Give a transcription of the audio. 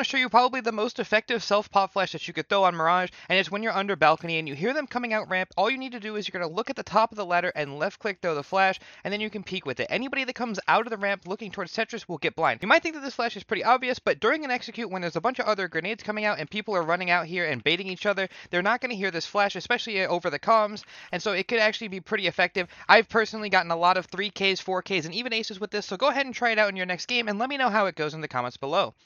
want to show you probably the most effective self-pop flash that you could throw on Mirage, and it's when you're under balcony and you hear them coming out ramp. All you need to do is you're going to look at the top of the ladder and left-click throw the flash, and then you can peek with it. Anybody that comes out of the ramp looking towards Tetris will get blind. You might think that this flash is pretty obvious, but during an execute when there's a bunch of other grenades coming out and people are running out here and baiting each other, they're not going to hear this flash, especially over the comms, and so it could actually be pretty effective. I've personally gotten a lot of 3Ks, 4Ks, and even aces with this, so go ahead and try it out in your next game, and let me know how it goes in the comments below.